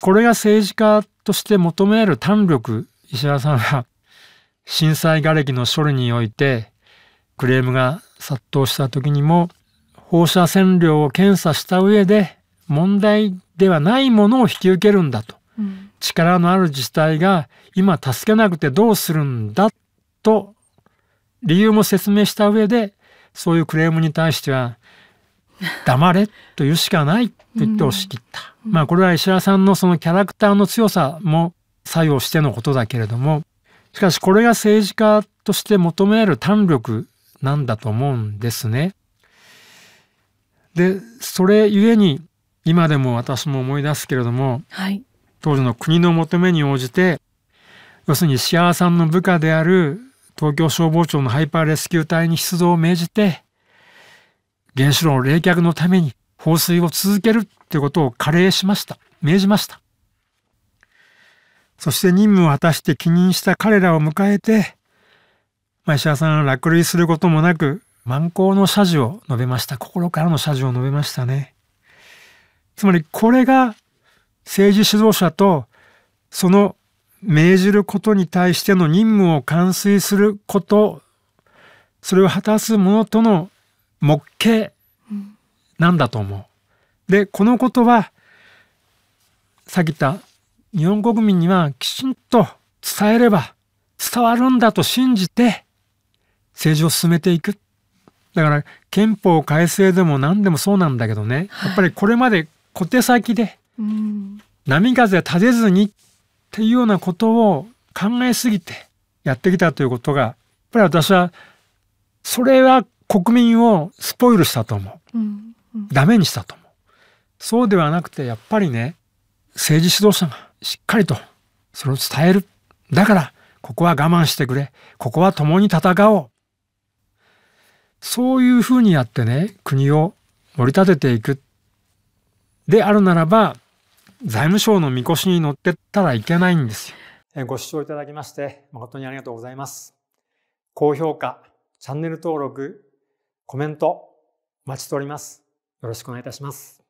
これが政治家として求める胆力、石原さんは震災瓦礫の処理においてクレームが殺到した時にも放射線量を検査した上で問題ではないものを引き受けるんだと、うん、力のある自治体が今助けなくてどうするんだと理由も説明した上で、そういうクレームに対しては黙れというしかないと言って押し切った。うん、まあこれは石原さんのそのキャラクターの強さも作用してのことだけれども、しかしこれが政治家として求める胆力なんだと思うんですね。でそれゆえに今でも私も思い出すけれども、はい、当時の国の求めに応じて、要するに石原さんの部下である東京消防庁のハイパーレスキュー隊に出動を命じて、原子炉の冷却のために放水を続けるということを加令しました。命じました。そして任務を果たして帰任した彼らを迎えて、石原さんは落類することもなく、満行の謝辞を述べました。心からの謝辞を述べましたね。つまりこれが政治指導者とその命じることに対しての任務を完遂すること、それを果たす者との目標なんだと思う。でこのことはさっき言った日本国民にはきちんと伝えれば伝わるんだと信じて政治を進めていく。だから憲法改正でも何でもそうなんだけどね、やっぱりこれまで小手先で波風立てずにっていうようなことを考えすぎてやってきたということが、やっぱり私はそれは国民をスポイルしたと思う。ダメにしたと思う。そうではなくて、やっぱりね、政治指導者がしっかりとそれを伝える。だからここは我慢してくれ、ここは共に戦おう、そういうふうにやってね、国を盛り立てていく。であるならば財務省のみこしに乗ってったらいけないんですよ。ご視聴いただきまして誠にありがとうございます。高評価、チャンネル登録、コメントお待ちしております。よろしくお願いいたします。